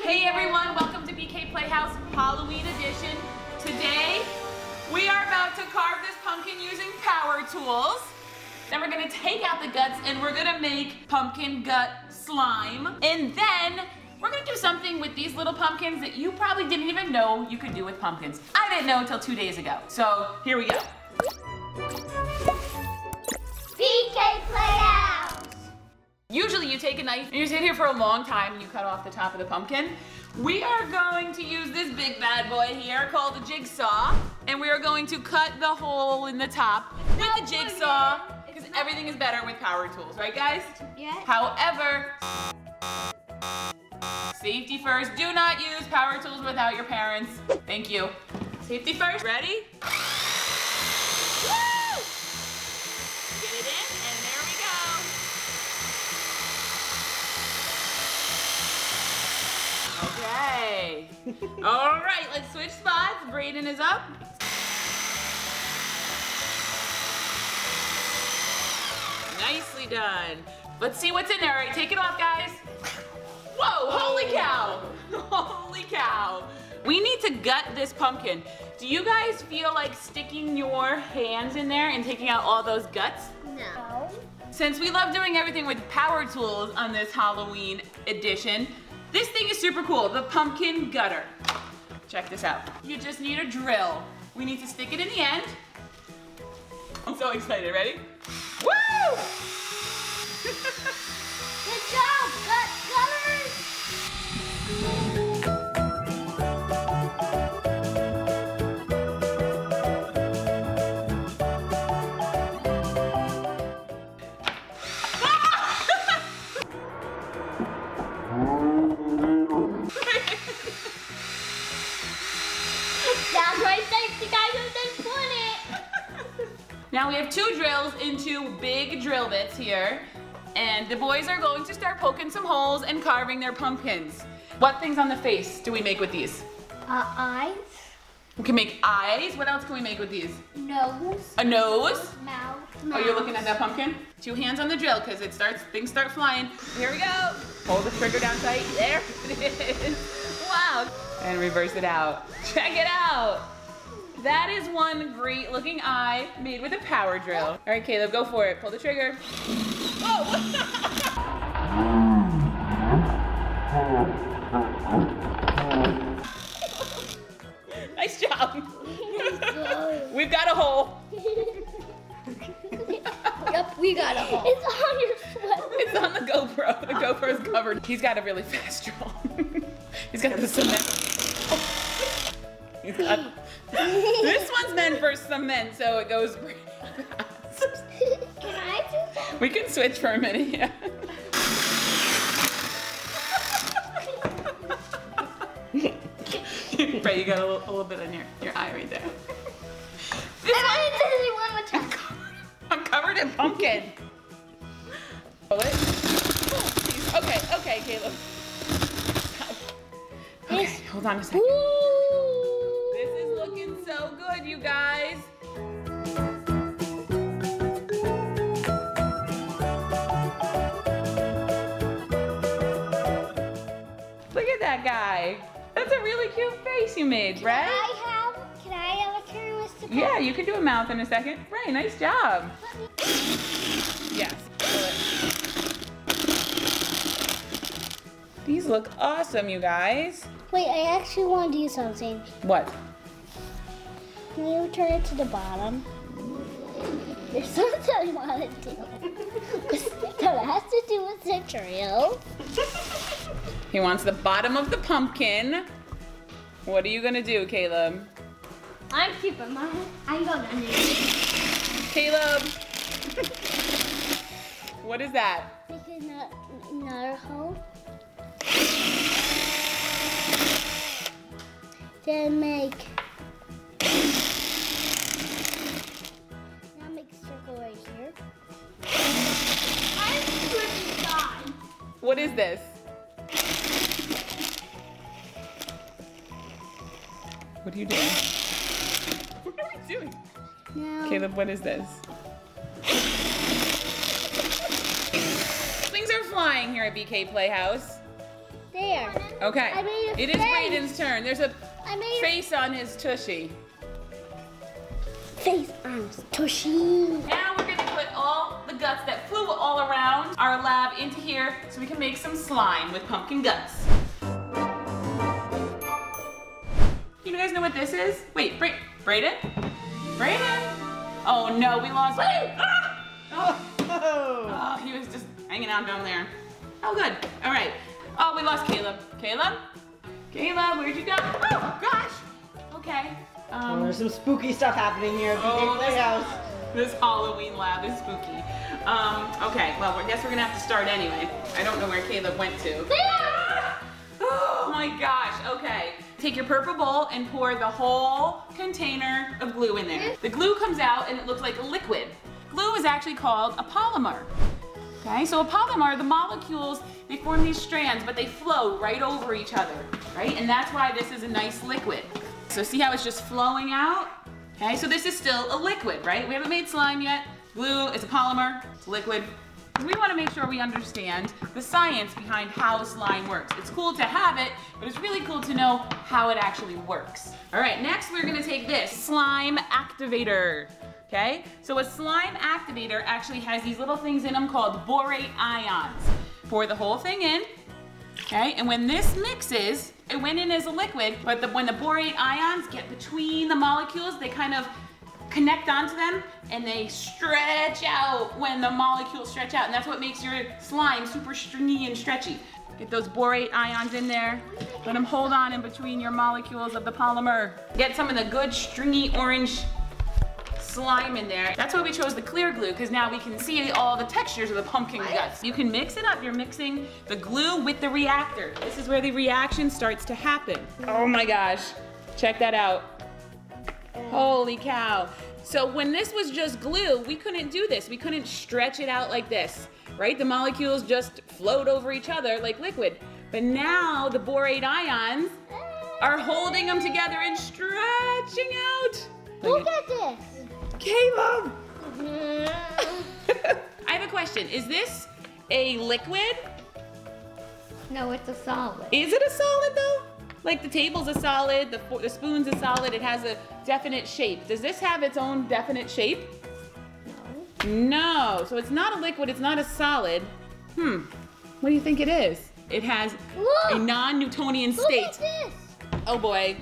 Hey everyone, welcome to BK Playhouse Halloween edition. Today, we are about to carve this pumpkin using power tools. Then we're gonna take out the guts and we're gonna make pumpkin gut slime. And then, we're gonna do something with these little pumpkins that you probably didn't even know you could do with pumpkins. I didn't know until 2 days ago. So, here we go. BK Playhouse! Usually you take a knife and you sit here for a long time and you cut off the top of the pumpkin. We are going to use this big bad boy here called a jigsaw, and we are going to cut the hole in the top with the jigsaw because everything is better with power tools, right guys? Yeah. However, safety first. Do not use power tools without your parents. Thank you. Safety first. Ready? Get it in, and there we go. Okay. All right, let's switch spots. Brayden is up. Nicely done. Let's see what's in there. All right, take it off, guys. Whoa, holy cow. Holy cow. We need to gut this pumpkin. Do you guys feel like sticking your hands in there and taking out all those guts? No. Since we love doing everything with power tools on this Halloween edition, this thing is super cool, the pumpkin gutter. Check this out. You just need a drill. We need to stick it in the end. I'm so excited, ready? Woo! Good job, gut gutters! Now we have 2 drills into big drill bits here, and the boys are going to start poking some holes and carving their pumpkins. What things on the face do we make with these? Eyes. We can make eyes. What else can we make with these? Nose. A nose? Mouth. Oh, you're looking at that pumpkin? 2 hands on the drill because it starts, things start flying. Here we go. Hold the trigger down tight. There it is. Wow. And reverse it out. Check it out. That is one great looking eye made with a power drill. All right, Caleb, go for it. Pull the trigger. Oh! Nice job. We've got a hole. Yep, we got a hole. It's on your sweater. It's on the GoPro. The GoPro's covered. He's got a really fast drill. He's got the cement. He's got... This one's meant for cement, so it goes pretty fast. Can I do that? We can switch for a minute, yeah. Right, you got a little bit in your eye right there. I'm covered in pumpkin. Pull it. Oh, okay, Caleb. Stop. Okay, hold on a second. So good, you guys. Look at that guy. That's a really cute face you made, Bray. Can I have a curious surprise? Yeah, you can do a mouth in a second. Bray, nice job. Yes. These look awesome, you guys. Wait, I actually want to do something. What? Can you turn it to the bottom? There's something I want to do. That has to do with the drill. He wants the bottom of the pumpkin. What are you gonna do, Caleb? I'm keeping mine. I'm gonna do it. Caleb! What is that? Making another hole. Then make. What is this? What are you doing? What are we doing? No. Caleb, what is this? Things are flying here at BK Playhouse. There. Okay. I made a face. It is Brayden's turn. There's a face on his tushy. Face on his tushy. Now we're going to put all the guts that flew all around our lab into here so we can make some slime with pumpkin guts. You guys know what this is? Wait, Brayden? Brayden? Oh no, we lost. Ah! Oh. Oh, he was just hanging out down there. Oh, good. All right. Oh, we lost Caleb. Caleb? Caleb, where'd you go? Oh, gosh. Okay. Well, there's some spooky stuff happening here at BK Playhouse. This Halloween lab is spooky. Okay, well, I guess we're going to have to start anyway. I don't know where Caleb went to. Oh, my gosh. Okay. Take your purple bowl and pour the whole container of glue in there. The glue comes out and it looks like a liquid. Glue is actually called a polymer. Okay, so a polymer, the molecules, they form these strands, but they flow right over each other, right? And that's why this is a nice liquid. So see how it's just flowing out? Okay, so this is still a liquid, right? We haven't made slime yet. Glue is a polymer, it's a liquid. We want to make sure we understand the science behind how slime works. It's cool to have it, but it's really cool to know how it actually works. All right, next we're going to take this slime activator. Okay, so a slime activator actually has these little things in them called borate ions. Pour the whole thing in, okay, and when this mixes, it went in as a liquid, but when the borate ions get between the molecules, they kind of connect onto them and they stretch out when the molecules stretch out, and that's what makes your slime super stringy and stretchy. Get those borate ions in there. Let them hold on in between your molecules of the polymer. Get some of the good stringy orange slime in there. That's why we chose the clear glue, because now we can see all the textures of the pumpkin guts. You can mix it up. You're mixing the glue with the reactor. This is where the reaction starts to happen. Oh my gosh. Check that out. Holy cow. So when this was just glue, we couldn't do this. We couldn't stretch it out like this, right? The molecules just flowed over each other like liquid. But now the borate ions are holding them together and stretching out. Look at this. Caleb! I have a question. Is this a liquid? No, it's a solid. Is it a solid though? Like the table's a solid, the spoon's a solid, it has a definite shape. Does this have its own definite shape? No. No, so it's not a liquid, it's not a solid. What do you think it is? It has a non-Newtonian state. Look at this. Oh boy.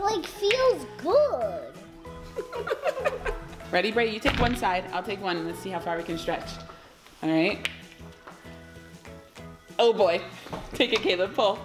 Like, feels good. Ready, Bray? You take one side, I'll take one, and let's see how far we can stretch. All right. Oh boy. Take it, Caleb, pull.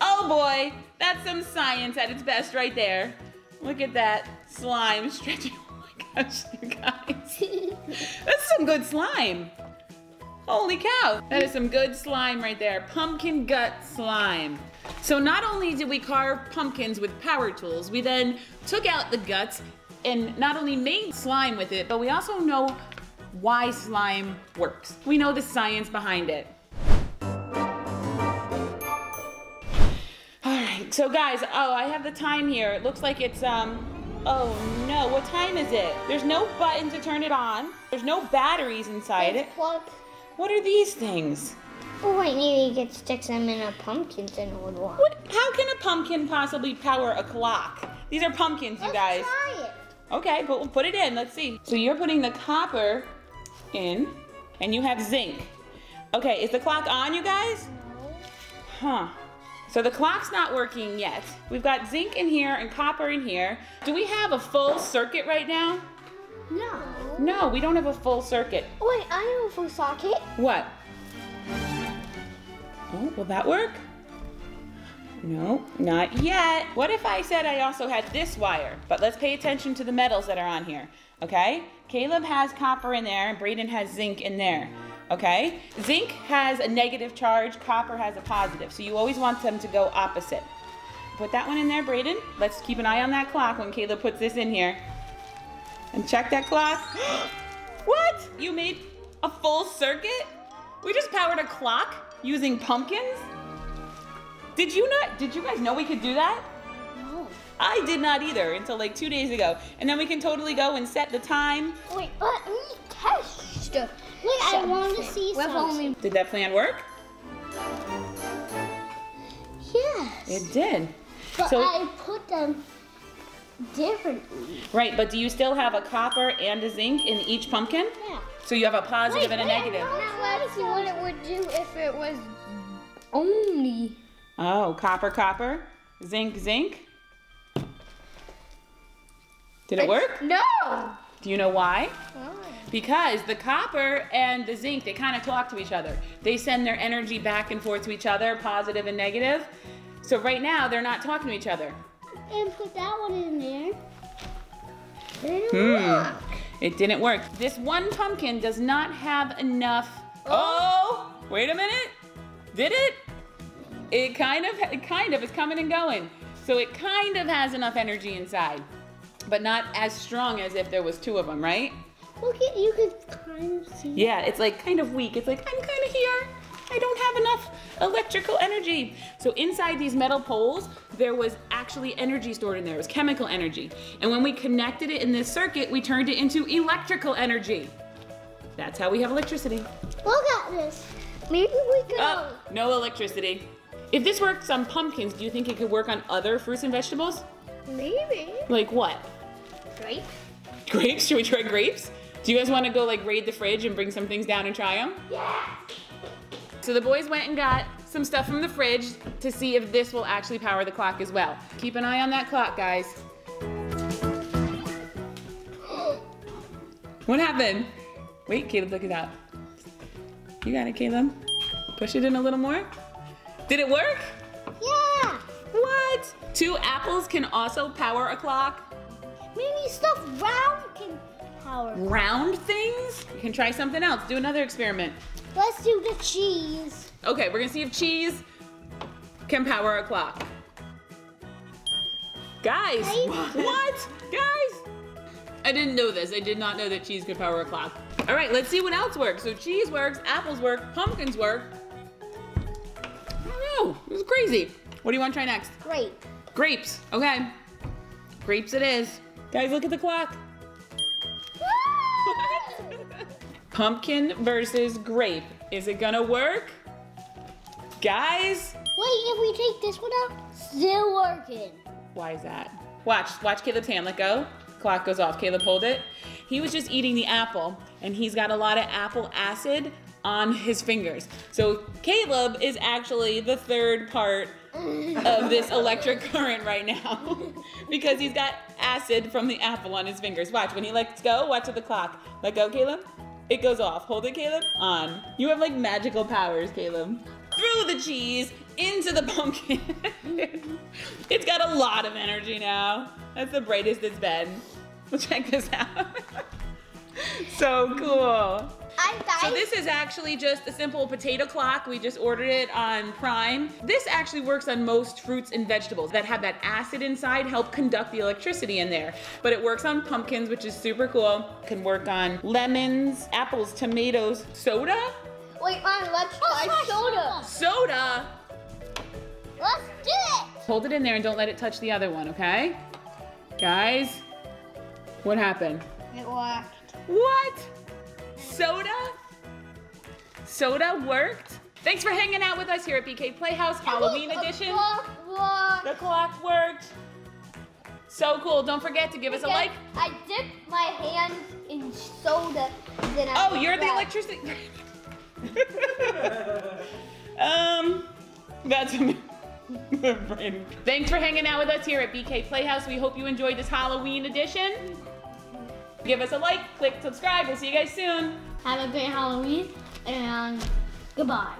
Oh boy, that's some science at its best right there. Look at that slime stretching. Oh my gosh, you guys. That's some good slime. Holy cow. That is some good slime right there. Pumpkin gut slime. So not only did we carve pumpkins with power tools, we then took out the guts and not only made slime with it, but we also know why slime works. We know the science behind it. All right, so guys, oh, I have the time here. It looks like it's, oh no, what time is it? There's no button to turn it on. There's no batteries inside it. What are these things? Oh, I need to get sticks them in a pumpkin and hold on. How can a pumpkin possibly power a clock? These are pumpkins, you guys. Let's try it. Okay, but we'll put it in. Let's see. So you're putting the copper in, and you have zinc. Okay, is the clock on, you guys? No. Huh. So the clock's not working yet. We've got zinc in here and copper in here. Do we have a full circuit right now? No. No, we don't have a full circuit. Wait, I know a full socket. What? Oh, will that work? No, not yet. What if I said I also had this wire? But let's pay attention to the metals that are on here, okay? Caleb has copper in there, and Brayden has zinc in there, okay? Zinc has a negative charge, copper has a positive, so you always want them to go opposite. Put that one in there, Brayden. Let's keep an eye on that clock when Caleb puts this in here. And check that clock. What? You made a full circuit? We just powered a clock? Using pumpkins? Did you guys know we could do that? No. I did not either until like 2 days ago. And then we can totally go and set the time. Wait, let me test. Wait, I want to see something. Did that plan work? It did. But so I put them differently. Right, but do you still have a copper and a zinc in each pumpkin? Yeah. So you have a positive and a negative. I want to see what it would do if it was only. Oh, copper, copper, zinc, zinc. Did it work? No. Do you know why? Why? Because the copper and the zinc, they kind of talk to each other. They send their energy back and forth to each other, positive and negative. So right now, they're not talking to each other. And put that one in there. It didn't work. It didn't work. This one pumpkin does not have enough. Oh, wait a minute. Did it? It kind of is coming and going. So it kind of has enough energy inside, but not as strong as if there was two of them, right? Look at you can kind of see. Yeah, it's like kind of weak. It's like, I'm kind of here. I don't have enough electrical energy. So inside these metal poles, there was actually energy stored in there. It was chemical energy. And when we connected it in this circuit, we turned it into electrical energy. That's how we have electricity. Look at this. Maybe we could... Oh, no electricity. If this works on pumpkins, do you think it could work on other fruits and vegetables? Maybe. Like what? Grapes. Grapes? Should we try grapes? Do you guys want to go like raid the fridge and bring some things down and try them? Yeah. So the boys went and got some stuff from the fridge to see if this will actually power the clock as well. Keep an eye on that clock, guys. What happened? Wait, Caleb, look it up. You got it, Caleb. Push it in a little more. Did it work? Yeah. What? 2 apples can also power a clock? Maybe stuff round can power. Round things? You can try something else. Do another experiment. Let's do the cheese. Okay, we're gonna see if cheese can power a clock. Guys, what? Guys, I didn't know this. I did not know that cheese could power a clock. All right, let's see what else works. So cheese works, apples work, pumpkins work. I don't know, this is crazy. What do you want to try next? Grape. Grapes, okay. Grapes it is. Guys, look at the clock. Pumpkin versus grape. Is it gonna work? Guys? Wait, if we take this one out, still working. Why is that? Watch Caleb's hand let go. Clock goes off, Caleb hold it. He was just eating the apple and he's got a lot of apple acid on his fingers. So Caleb is actually the third part of this electric current right now because he's got acid from the apple on his fingers. Watch, when he lets go, watch at the clock. Let go, Caleb. It goes off. Hold it, Caleb. On. You have like magical powers, Caleb. Through the cheese, into the pumpkin. It's got a lot of energy now. That's the brightest it's been. Well, check this out. So cool. So this is actually just a simple potato clock. We just ordered it on Prime. This actually works on most fruits and vegetables that have that acid inside, help conduct the electricity in there. But it works on pumpkins, which is super cool. It can work on lemons, apples, tomatoes, soda? Wait, Mom, let's try soda. Soda? Let's do it. Hold it in there and don't let it touch the other one, okay? Guys, what happened? It worked. What? Soda? Soda worked? Thanks for hanging out with us here at BK Playhouse Halloween Edition. The clock worked. So cool. Don't forget to give us a like. I dipped my hand in soda. Then I you're the electricity. That's amazing. Thanks for hanging out with us here at BK Playhouse. We hope you enjoyed this Halloween edition. Give us a like, click subscribe. We'll see you guys soon. Have a great Halloween and goodbye.